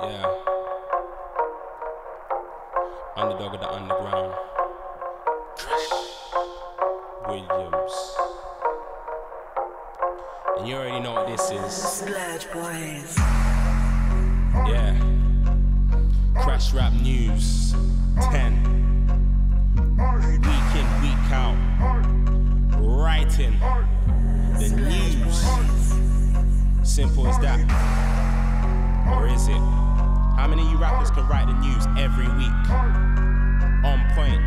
Yeah. Underdog of the underground. Krash Williams. And you already know what this is. Splash Boys. Yeah. Krash Rap News 10. Week in, week out. Writing the news. Simple as that. Or is it? How many of you rappers can write the news every week? On point.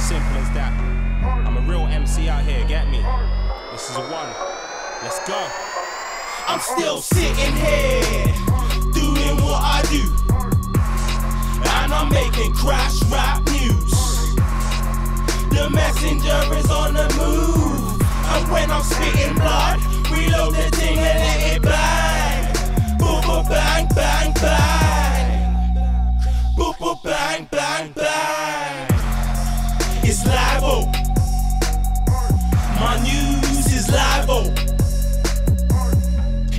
Simple as that. I'm a real MC out here, get me? This is a one. Let's go. I'm still sitting here, doing what I do. And I'm making Krash Rap News. The messenger is on the move. And when I'm spitting blood, reload the thing and let it bang. Boom, boom, bang, bang, bang. Boop, boop, bang, bang, bang. It's live-o. My news is live-o.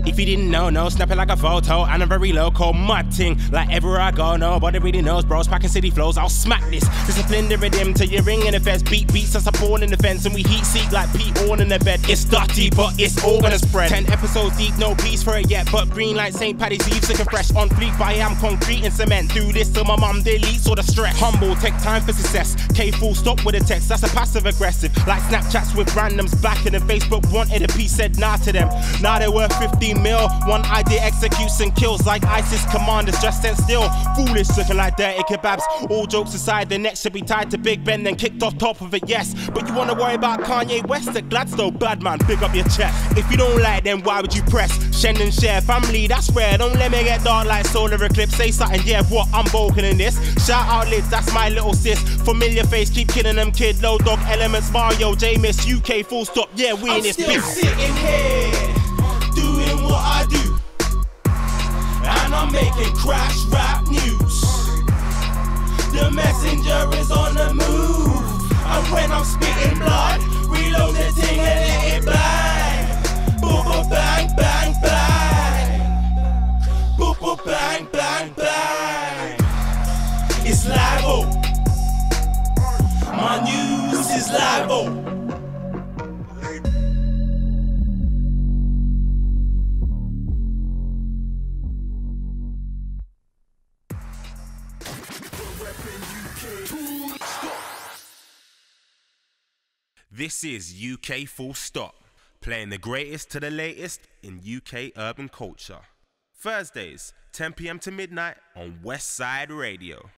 If you didn't know, no, snap it like a photo. And I'm very local, my ting. Like everywhere I go, nobody really knows, bros. Packing city flows, I'll smack this. Discipline the rhythm till you're ringing the fence. Beat beats us up all in the fence. And we heat seek like Pete all in the bed. It's dirty, but it's all gonna spread. 10 episodes deep, no peace for it yet. But green like St. Paddy's Eve, sick and fresh. On fleek, I am concrete and cement. Do this till my mum deletes all the stress. Humble, take time for success. K full stop with a text, that's a passive aggressive. Like Snapchats with randoms backing. And Facebook wanted a piece, said nah to them. Now they're worth 15 mil, one idea executes and kills like ISIS commanders, just stand still. Foolish looking like dirty kebabs. All jokes aside, the neck should be tied to Big Ben, then kicked off top of it, yes. But you wanna worry about Kanye West at Gladstone? Bad man, big up your chest. If you don't like them, why would you press? Shen and share, family, that's rare. Don't let me get dark like solar eclipse. Say something, yeah, what? I'm bulking in this. Shout out Liz, that's my little sis. Familiar face, keep killing them kid. Low dog elements, Mario, J-Miss, UK full stop. Yeah, we in this bitch. I'm still sitting here, doing what I do, and I'm making Krash Rap News. The messenger is on the move, and when I'm spitting blood, reload the thing and let it bang. Boop, boop, bang, bang, bang. Boop, boop, bang, bang, bang. It's live-o. My news is live-o. This is UK Full Stop, playing the greatest to the latest in UK urban culture. Thursdays, 10 p.m. to midnight on Westside Radio.